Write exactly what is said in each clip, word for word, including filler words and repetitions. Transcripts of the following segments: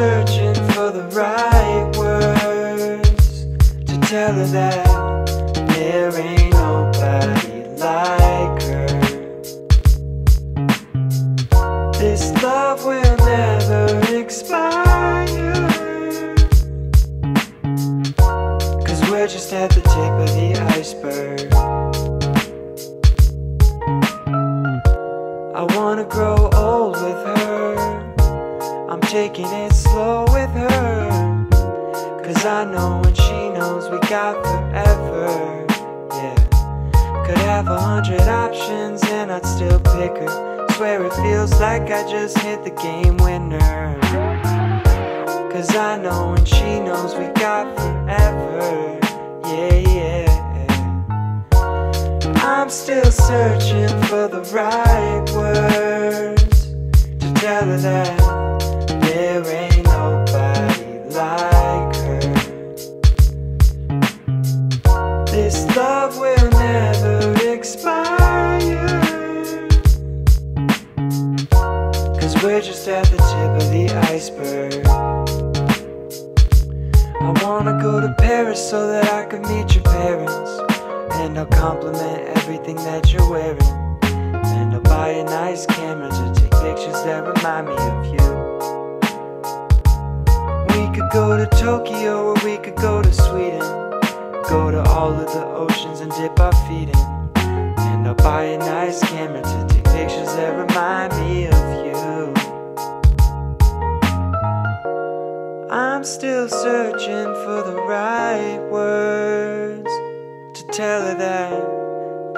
searching for the right words to tell her that there ain't nobody like her. This love will never expire, 'cause we're just at the tip of the iceberg. I wanna grow old with her, I'm taking it slow with her, 'cause I know and she knows we got forever. Yeah, could have a hundred options and I'd still pick her. Swear it feels like I just hit the game winner, 'cause I know and she knows we got forever. Yeah, yeah, I'm still searching for the right words to tell her that there ain't nobody like her. This love will never expire, 'cause we're just at the tip of the iceberg. I wanna go to Paris so that I can meet your parents, and I'll compliment everything that you're wearing, and I'll buy a nice camera to take pictures that remind me of you. We could go to Tokyo or we could go to Sweden, go to all of the oceans and dip our feet in, and I'll buy a nice camera to take pictures that remind me of you. I'm still searching for the right words to tell her that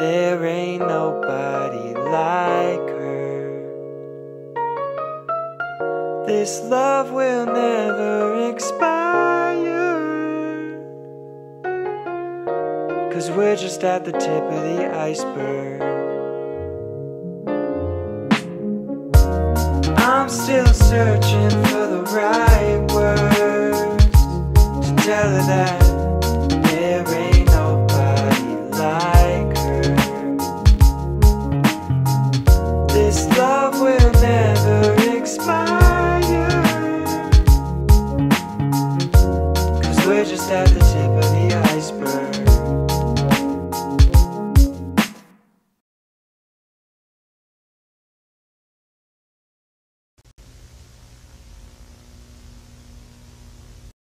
there ain't nobody like her. This love will never expire, 'cause we're just at the tip of the iceberg. I'm still searching for the right words to tell her that there ain't nobody like her. This love will never expire, 'cause we're just at the tip of the iceberg.